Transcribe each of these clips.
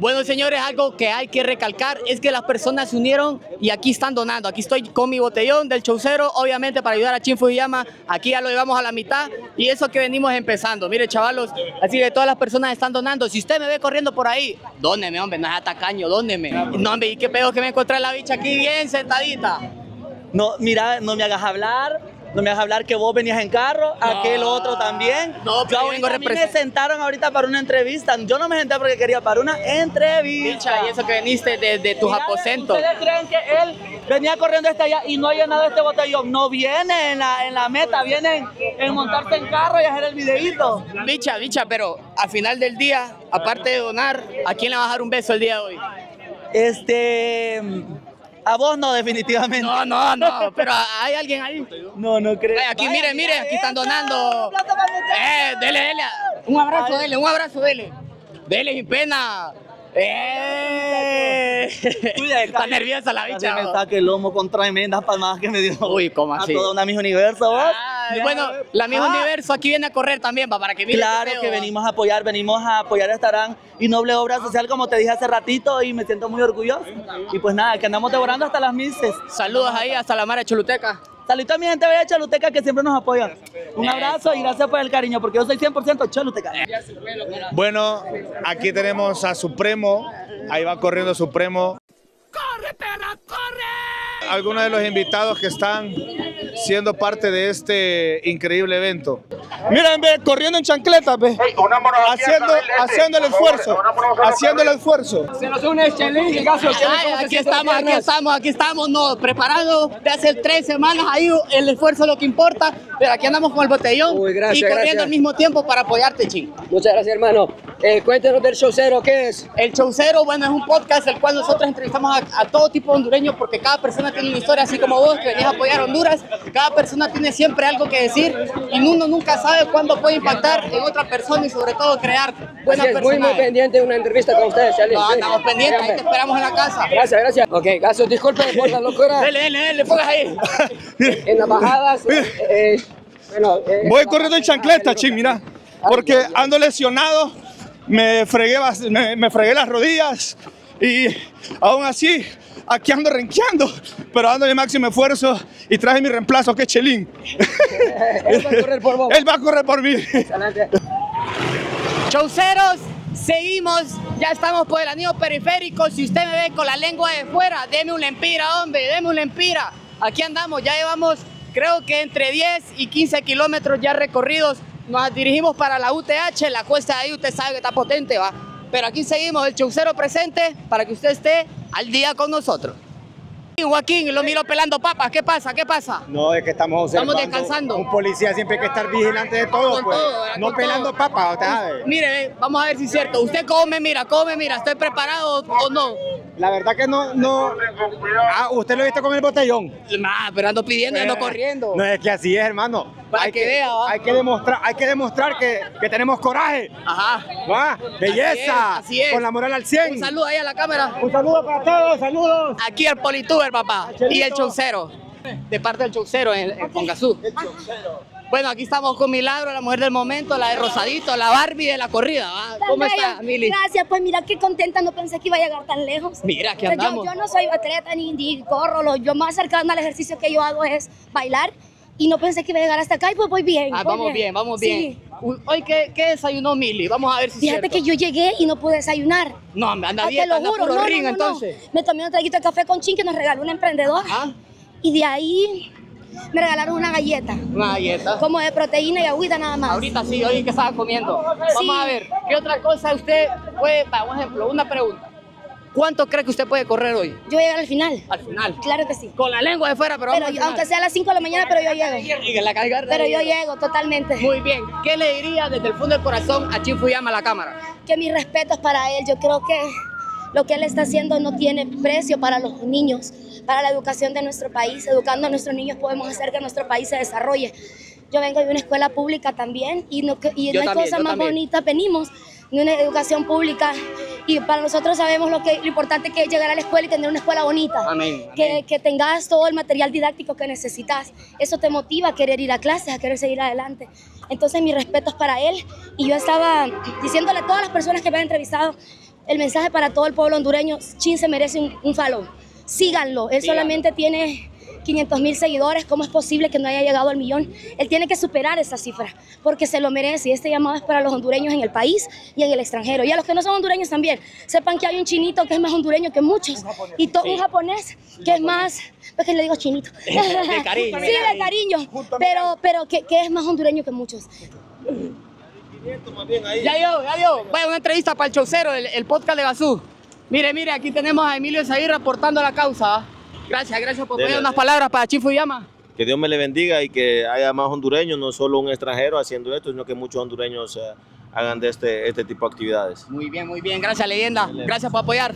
Bueno, señores, algo que hay que recalcar es que las personas se unieron y aquí están donando. Aquí estoy con mi botellón del showsero, obviamente para ayudar a Shin Fujiyama. Aquí ya lo llevamos a la mitad y eso que venimos empezando. Mire, chavalos, así que todas las personas están donando. Si usted me ve corriendo por ahí, dóneme, hombre, no es atacaño, dóneme. No, hombre, y qué pedo que me encontré la bicha aquí bien sentadita. No, mira, no me hagas hablar. No me vas a hablar que vos venías en carro, aquel otro también. No, pero yo vengo a mí me sentaron ahorita para una entrevista. Yo no me senté porque quería para una entrevista. Bicha, y eso que viniste desde tus aposentos. ¿Ustedes creen que él venía corriendo hasta allá y no ha llenado este botellón? No viene en la meta, vienen en montarse en carro y hacer el videíto. Bicha, pero al final del día, aparte de donar, ¿a quién le vas a dar un beso el día de hoy? A vos no, definitivamente. No, pero ¿hay alguien ahí? No creo. Aquí, mire, aquí están donando. Dele. Un abrazo, dele. Dele sin pena. Está nerviosa la bicha. Me saqué el lomo con tremendas palmadas que me dio. Uy, ¿cómo así? A toda una Miss Universo, vos. Bueno, la Miss Universo aquí viene a correr también, para que mire. Claro que venimos a apoyar a Estarán y Noble Obra Social, como te dije hace ratito, y me siento muy orgulloso. Y pues nada, que andamos devorando hasta las mises. Saludos ahí hasta la mara Choluteca. Saludos a mi gente de Choluteca que siempre nos apoyan. Un abrazo y gracias por el cariño, porque yo soy 100% Choluteca. Bueno, aquí tenemos a Supremo. Ahí va corriendo Supremo. ¡Corre, perra, corre! Algunos de los invitados que están siendo parte de este increíble evento. Miren, ve, corriendo en chancletas, ve. Hey, haciendo el esfuerzo. Se nos une Chelín, aquí estamos, nos preparando de hace 3 semanas, ahí el esfuerzo es lo que importa, pero aquí andamos con el botellón. Uy, gracias, y corriendo al mismo tiempo para apoyarte, Chin. Muchas gracias, hermano. Cuéntanos del showsero, ¿qué es? El showsero, bueno, es un podcast el cual nosotros entrevistamos a todo tipo de hondureños, porque cada persona tiene una historia, así como vos, que venís a apoyar a Honduras. Cada persona tiene siempre algo que decir y uno nunca sabe cuándo puede impactar en otra persona y sobre todo crear buenas personas. Muy pendiente de una entrevista con ustedes, Charlie. No, andamos pendientes, ahí te esperamos en la casa. Gracias. Ok, Gaso, disculpen por la locura. Dele, pongas ahí. En las bajadas. Voy corriendo en chancleta, Chin, mira, porque ando lesionado, me fregué las rodillas y aún así aquí ando renqueando, pero dando mi máximo esfuerzo y traje mi reemplazo, que es Chelín. Él va a correr por vos. Él va a correr por mí. Excelente. Showseros, seguimos. Ya estamos por el anillo periférico. Si usted me ve con la lengua de fuera, deme una lempira, hombre, deme una lempira. Aquí andamos, ya llevamos creo que entre 10 y 15 kilómetros ya recorridos. Nos dirigimos para la UTH, la cuesta de ahí usted sabe que está potente, va. Pero aquí seguimos, el showsero presente para que usted esté al día con nosotros. Joaquín, lo miro pelando papas, ¿qué pasa? No, es que estamos descansando. Un policía siempre hay que estar vigilante de todo, con pues. Todo, no pelando papas, ¿sabes? Mire, vamos a ver si es cierto. ¿Usted cómo me mira? ¿Estoy preparado o no? La verdad que no. Ah, usted lo viste con el botellón. Nah, pero ando pidiendo, ando corriendo. No, es que así es, hermano. Para hay que vea, ¿va? Hay que demostrar que tenemos coraje. Ajá. ¿Va? Belleza. Así es. Con la moral al 100. Un saludo ahí a la cámara. Un saludo para todos, saludos. Aquí el Polituber, papá. Y el showsero. De parte del showsero con Bazú. Bueno, aquí estamos con Milagro, la mujer del momento, la de Rosadito, la Barbie de la corrida, ¿va? ¿Cómo está, Mili? Gracias, pues mira qué contenta, no pensé que iba a llegar tan lejos. Mira, aquí andamos. Yo no soy atleta ni corro, yo más cercano al ejercicio que yo hago es bailar. Y no pensé que iba a llegar hasta acá y pues voy bien. Ah, vamos bien. Sí. Hoy, ¿qué desayunó Mili? Vamos a ver si fíjate que yo llegué y no pude desayunar. No, anda bien, anda puro ring, entonces. No. Me tomé un traguito de café con Chin que nos regaló un emprendedor. Ajá. Y de ahí me regalaron una galleta. ¿Una galleta? Como de proteína y agüita nada más. Ahorita sí, hoy que estaba comiendo. Sí. Vamos a ver, ¿qué otra cosa usted puede, por ejemplo, una pregunta? ¿Cuánto cree que usted puede correr hoy? Yo voy a llegar al final. ¿Al final? Claro que sí. Con la lengua de fuera, pero vamos yo, aunque sea a las 5 de la mañana, pero yo llego. Y que la carga. Pero yo llego totalmente. Muy bien. ¿Qué le diría desde el fondo del corazón a Shin Fujiyama a la cámara? Que mis respetos para él. Yo creo que lo que él está haciendo no tiene precio para los niños, para la educación de nuestro país. Educando a nuestros niños podemos hacer que nuestro país se desarrolle. Yo vengo de una escuela pública también y no hay cosa más bonita. Venimos de una educación pública y para nosotros sabemos lo importante que es llegar a la escuela y tener una escuela bonita. Amén. Que tengas todo el material didáctico que necesitas. Eso te motiva a querer ir a clases, a querer seguir adelante. Entonces mis respetos para él y yo estaba diciéndole a todas las personas que me han entrevistado el mensaje para todo el pueblo hondureño, Shin se merece un follow. Síganlo, él solamente tiene 500,000 seguidores, ¿cómo es posible que no haya llegado al millón? Él tiene que superar esa cifra, porque se lo merece. Este llamado es para los hondureños en el país y en el extranjero. Y a los que no son hondureños también, sepan que hay un chinito que es más hondureño que muchos, y un japonés que es más, pues que le digo chinito, de cariño, sí, de cariño, pero que es más hondureño que muchos. Ya yo, vaya una entrevista para el showsero, el podcast de Bazú. Mire, aquí tenemos a Emilio Esaí reportando la causa. Gracias por poner unas palabras para Shin Fujiyama. Que Dios me le bendiga y que haya más hondureños, no solo un extranjero haciendo esto, sino que muchos hondureños hagan de este tipo de actividades. Muy bien. Gracias, leyenda. Gracias por apoyar.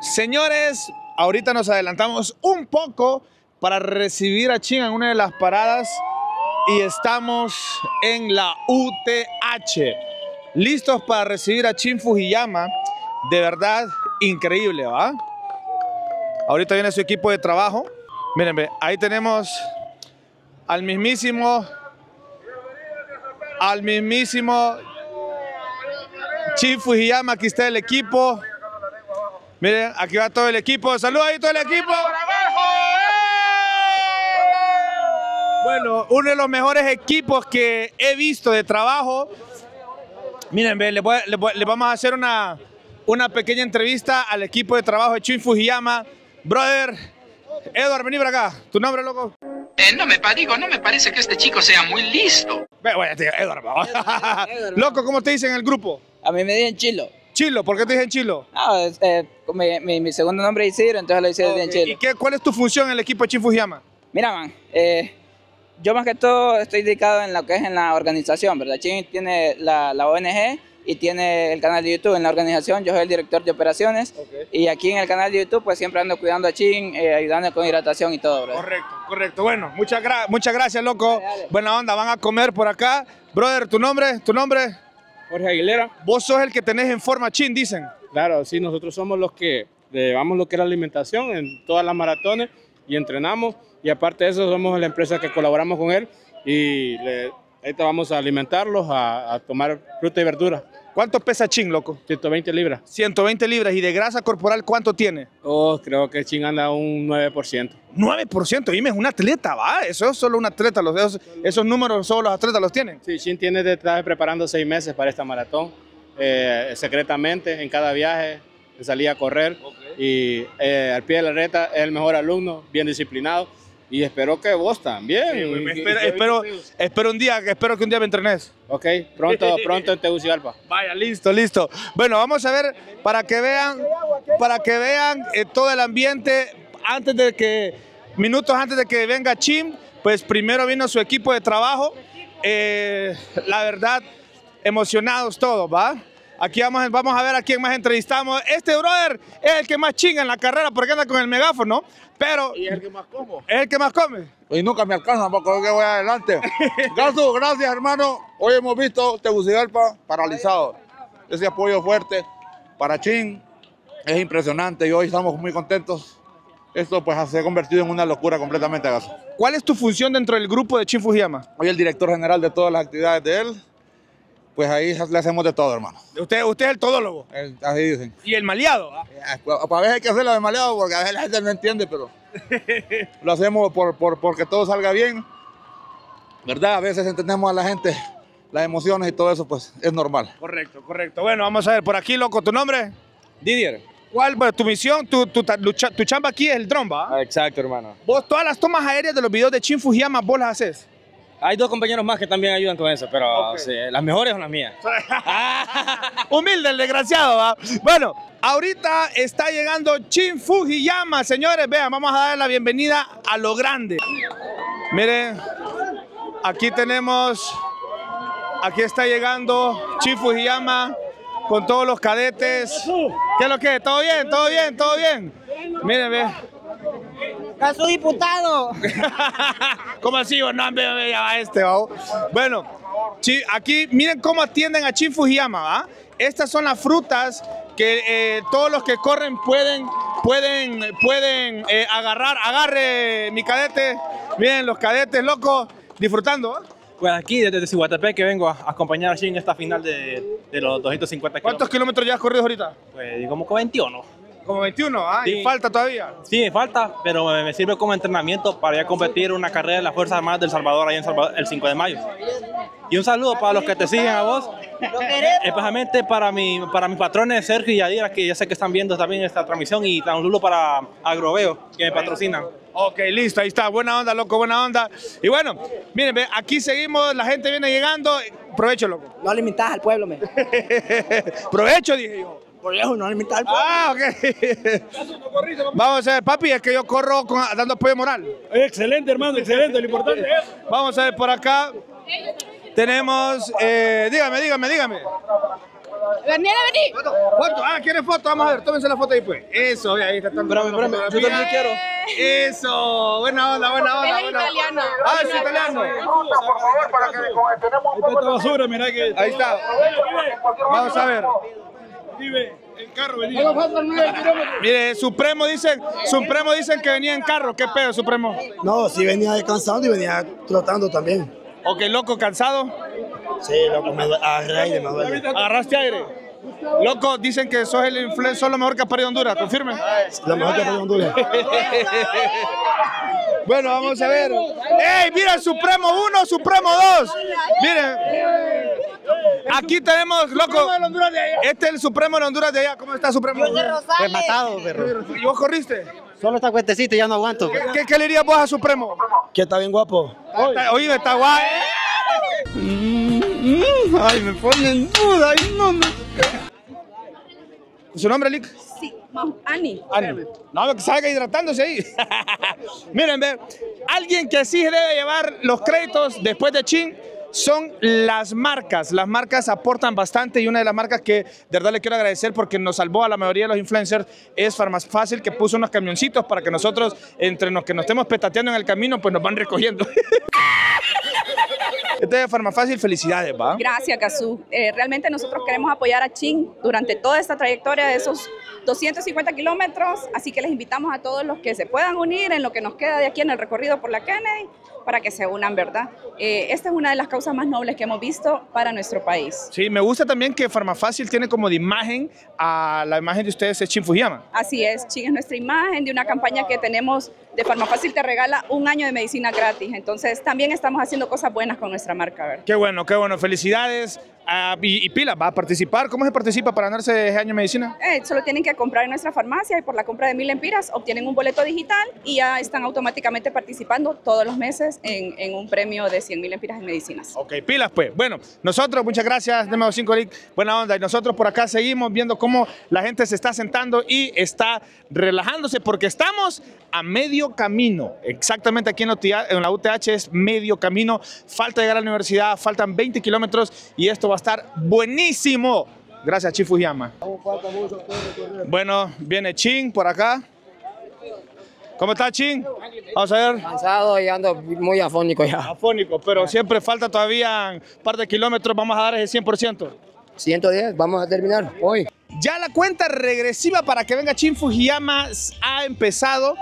Señores, ahorita nos adelantamos un poco para recibir a Shin en una de las paradas y estamos en la UTH. Listos para recibir a Shin Fujiyama. De verdad, increíble, ¿va? Ahorita viene su equipo de trabajo. Mírenme, ahí tenemos al mismísimo Shin Fujiyama. Aquí está el equipo. Miren, aquí va todo el equipo. ¡Saludos ahí todo el equipo! Bueno, uno de los mejores equipos que he visto de trabajo. Mírenme, les vamos a hacer una pequeña entrevista al equipo de trabajo de Shin Fujiyama. Brother, Edward, vení para acá. ¿Tu nombre, loco? No me parece que este chico sea muy listo. Bueno, tío, Edward, loco, ¿cómo te dicen en el grupo? A mí me dicen Chilo. Chilo, ¿por qué te dicen Chilo? No, mi segundo nombre es Isidro, entonces lo dicen Chilo. ¿Y cuál es tu función en el equipo de Shin Fujiyama? Mira, man, yo más que todo estoy dedicado en lo que es en la organización, ¿verdad? Shin tiene la ONG y tiene el canal de YouTube en la organización. Yo soy el director de operaciones, okay. Y aquí en el canal de YouTube pues siempre ando cuidando a Shin, ayudando con hidratación y todo, brother. Correcto. Bueno, muchas gracias, loco. Dale. Buena onda, van a comer por acá. Brother, ¿tu nombre? Jorge Aguilera. Vos sos el que tenés en forma Shin, dicen. Claro, sí, nosotros somos los que llevamos lo que es la alimentación en todas las maratones y entrenamos, y aparte de eso somos la empresa que colaboramos con él y ahorita vamos a alimentarlos, a tomar fruta y verdura. ¿Cuánto pesa Shin, loco? 120 libras. 120 libras. ¿Y de grasa corporal cuánto tiene? Oh, creo que Shin anda un 9%. ¿9%? Dime, es un atleta, ¿va? Eso es solo un atleta. Esos números solo los atletas los tienen. Sí, Shin tiene de estar preparando 6 meses para esta maratón. Secretamente, en cada viaje, salía a correr. Okay. Y al pie de la reta es el mejor alumno, bien disciplinado. Y espero que vos también. Sí, espero que un día me entrenes. Ok, pronto en Tegucigalpa. Vaya, listo. Bueno, vamos a ver para que vean todo el ambiente minutos antes de que venga Shin. Pues primero vino su equipo de trabajo. La verdad, emocionados todos, ¿va? Aquí vamos a ver a quién más entrevistamos. Este brother es el que más chinga en la carrera porque anda con el megáfono, pero... ¿Y es el que más como? ¿Es el que más come? Y nunca me alcanza, porque yo que voy adelante. Gracias, hermano. Hoy hemos visto Tegucigalpa paralizado. Ese apoyo fuerte para Shin es impresionante y hoy estamos muy contentos. Esto pues se ha convertido en una locura completamente, Gaso. ¿Cuál es tu función dentro del grupo de Shin Fujiyama? Soy el director general de todas las actividades de él. Pues ahí le hacemos de todo, hermano. ¿Usted es el todólogo? Así dicen. ¿Y el maleado? A veces hay que hacerlo de maleado porque a veces la gente no entiende, pero lo hacemos porque todo salga bien, ¿verdad? A veces entendemos a la gente, las emociones y todo eso, pues es normal. Correcto. Bueno, vamos a ver, por aquí, loco, ¿tu nombre? Didier. ¿Cuál es tu misión? Tu chamba aquí es el dron, ¿va? Ah, exacto, hermano. ¿Vos todas las tomas aéreas de los videos de Shin Fujiyama vos las haces? Hay 2 compañeros más que también ayudan con eso, pero okay. Sí, las mejores son las mías. Humilde el desgraciado, ¿va? Bueno, ahorita está llegando Shin Fujiyama, señores. Vean, vamos a darle la bienvenida a lo grande. Miren, aquí está llegando Shin Fujiyama con todos los cadetes. ¿Qué es lo que es? ¿Todo bien? Miren, vean. ¡A su diputado! ¿Cómo así? No, ya va este, ¿va? Bueno, aquí miren cómo atienden a Shin Fujiyama, ¿va? Estas son las frutas que todos los que corren pueden agarrar. Agarre, mi cadete. Miren, los cadetes, locos, disfrutando, ¿va? Pues aquí desde Siguatepeque vengo a acompañar a Shin en esta final de los 250 kilómetros. ¿Cuántos kilómetros ya has corrido ahorita? Pues como que 21. ¿Como 21? Ah, sí. ¿Y falta todavía? Sí, falta, pero me sirve como entrenamiento para ya competir una carrera de las Fuerzas Armadas del Salvador ahí en Salvador, el 5 de mayo. Y un saludo para los que te siguen a vos, especialmente para mis patrones Sergio y Yadira, que ya sé que están viendo también esta transmisión, y un saludo para Agroveo, que me patrocinan. Ok, listo, ahí está, buena onda, loco, buena onda. Y bueno, miren, aquí seguimos, la gente viene llegando, provecho, loco. No alimentás al pueblo, me. Provecho, dije yo. Por eso no alimentás al pueblo. Ah, ok. Vamos a ver, papi, es que yo corro dando apoyo moral. Excelente, hermano, excelente, lo importante es. Vamos a ver, por acá tenemos, dígame. Daniela, vení. Foto, ¿quiere foto? Vamos a ver, tómense la foto ahí pues. Eso, ahí está. Espérame, yo también quiero. Eso, buena onda. Es italiano. Ah, es italiano. Por favor, para que tenemos un poco de basura, mirá que... Ahí está. Vamos a ver. En carro venía. Mire, Supremo dicen que venía en carro. ¿Qué pedo, Supremo? No, sí venía descansando y venía trotando también. Ok, loco, ¿cansado? Sí, loco, me duele. ¿Agarraste aire? Loco, dicen que sos el influencer, lo mejor que has parido Honduras, ¿confirme? Lo mejor que has parido Honduras. Bueno, vamos a ver. ¡Ey, mira, Supremo 1, Supremo 2! Miren, aquí tenemos, loco, este es el Supremo de Honduras de allá. ¿Cómo está, Supremo? Rematado, perro. ¿Y vos corriste? Solo está cuentecito, ya no aguanto. ¿Qué le dirías vos a Supremo? Que está bien guapo. Oye, está guay. Ay, me ponen duda, ay, no. ¿Su nombre, Lick? Sí, Ani. No, que salga hidratándose ahí. Miren, ve, alguien que sí debe llevar los créditos después de Shin son las marcas. Las marcas aportan bastante, y una de las marcas que de verdad le quiero agradecer porque nos salvó a la mayoría de los influencers es Pharma Fácil, que puso unos camioncitos para que nosotros, entre los que nos estemos petateando en el camino, pues nos van recogiendo. Entonces, Pharma Fácil, felicidades, ¿va? Gracias, Cazú. Realmente nosotros queremos apoyar a Shin durante toda esta trayectoria de esos 250 kilómetros, así que les invitamos a todos los que se puedan unir en lo que nos queda de aquí en el recorrido por la Kennedy, para que se unan, ¿verdad? Esta es una de las causas más nobles que hemos visto para nuestro país. Sí, me gusta también que Pharma Fácil tiene como de imagen a la imagen de ustedes, es Shin Fujiyama. Así es, Shin es nuestra imagen de una campaña que tenemos de Pharma Fácil te regala un año de medicina gratis, entonces también estamos haciendo cosas buenas con nuestra marca, ¿verdad? Qué bueno, felicidades. Y pila, ¿va a participar? ¿Cómo se participa para ganarse ese año de medicina? Solo tienen que comprar en nuestra farmacia y por la compra de 1000 lempiras obtienen un boleto digital y ya están automáticamente participando todos los meses en un premio de 100.000 lempiras en medicinas. Ok, pilas pues. Bueno, nosotros, muchas gracias, de nuevo 5 Lick, buena onda. Y nosotros por acá seguimos viendo cómo la gente se está sentando y está relajándose porque estamos a medio camino. Exactamente aquí en la UTH es medio camino. Falta llegar a la universidad, faltan 20 kilómetros y esto va a estar buenísimo. Gracias, Shin Fujiyama. Bueno, viene Shin por acá. ¿Cómo está, Shin? Vamos a ver. Cansado y ando muy afónico ya. Afónico, pero siempre falta todavía un par de kilómetros. Vamos a dar ese 100%. 110, vamos a terminar hoy. Ya la cuenta regresiva para que venga Shin Fujiyama ha empezado.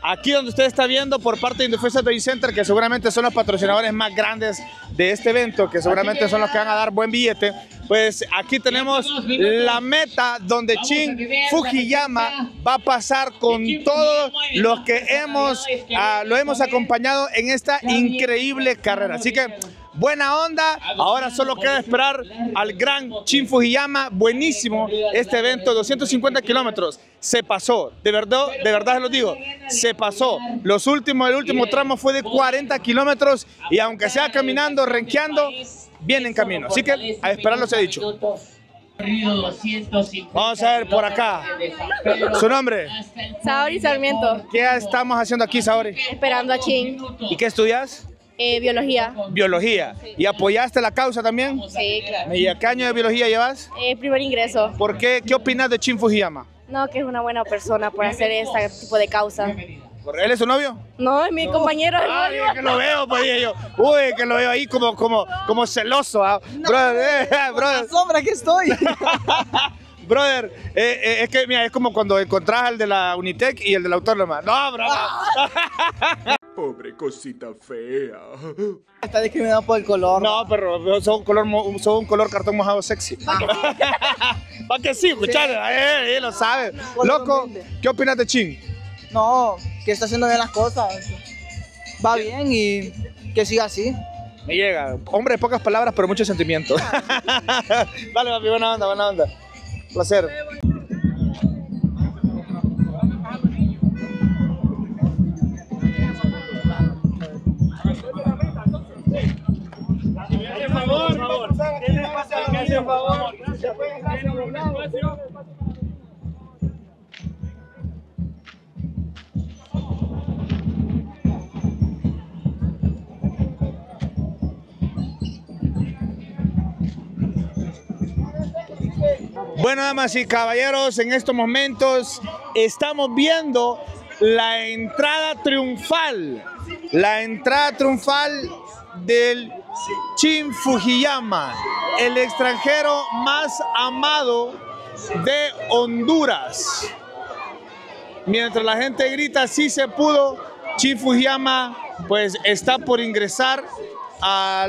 Aquí donde usted está viendo por parte de Independence Day Center, que seguramente son los patrocinadores más grandes de este evento, que seguramente son los que van a dar buen billete, pues aquí tenemos la meta donde Shin Fujiyama va a pasar con todos los que lo hemos acompañado en esta increíble carrera. Así que buena onda, ahora solo queda esperar al gran Shin Fujiyama. Buenísimo este evento, 250 kilómetros, se pasó, de verdad se lo digo, se pasó. El último tramo fue de 40 kilómetros y aunque sea caminando, renqueando, viene en camino. Así que a esperar, los he dicho. Vamos a ver por acá. ¿Su nombre? Saori Sarmiento. ¿Qué estamos haciendo aquí, Saori? Esperando a Shin. ¿Y qué estudias? Biología. Biología. Sí. ¿Y apoyaste la causa también? Sí, claro. ¿Y a qué año de biología llevas? Primer ingreso. ¿Por qué? ¿Qué opinas de Shin Fujiyama? No, que es una buena persona por hacer este tipo de causa. ¿Él es su novio? No, es mi compañero. Ah, no, que lo veo, pues yo. Uy, que lo veo ahí como celoso. ¿Ah? No, brother. La sombra que estoy. Brother, es que mira, es como cuando encontrás al de la Unitec y el de la Autónoma. No, brother. pobre cosita fea. Está discriminado por el color. No, pero son color cartón mojado sexy. ¿Para qué sí? Escuchale, lo sabe. Loco, ¿qué opinas de Chin? No, que está haciendo bien las cosas. Va bien y que siga así. Me llega. Hombre de pocas palabras, pero mucho sentimiento. Vale, papi, buena onda, buena onda. Placer. Bueno, damas y caballeros, en estos momentos estamos viendo la entrada triunfal del Shin Fujiyama, el extranjero más amado de Honduras. Mientras la gente grita sí se pudo, Shin Fujiyama pues está por ingresar a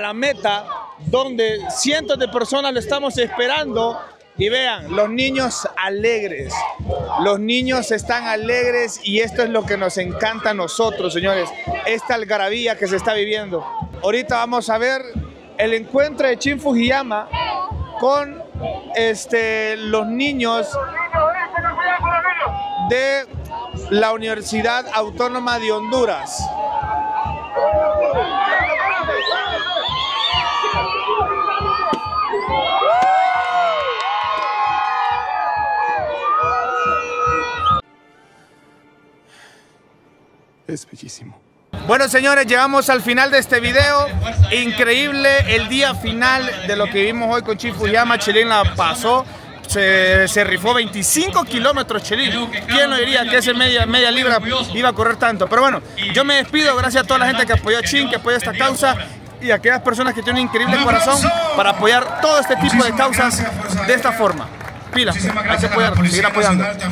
la meta, donde cientos de personas lo estamos esperando. Y vean, los niños alegres, los niños están alegres y esto es lo que nos encanta a nosotros, señores, esta algarabía que se está viviendo. Ahorita vamos a ver el encuentro de Shin Fujiyama con los niños de la Universidad Autónoma de Honduras. Es bellísimo. Bueno, señores, llegamos al final de este video. Increíble el día final de lo que vimos hoy con Shin Fujiyama. Chelín la pasó, se rifó 25 kilómetros Chelín. ¿Quién lo diría que ese media libra iba a correr tanto? Pero bueno, yo me despido. Gracias a toda la gente que apoyó a Chin, que apoyó esta causa, y a aquellas personas que tienen un increíble corazón para apoyar todo este tipo de causas de esta forma. Pila, hay que apoyar, seguir apoyando.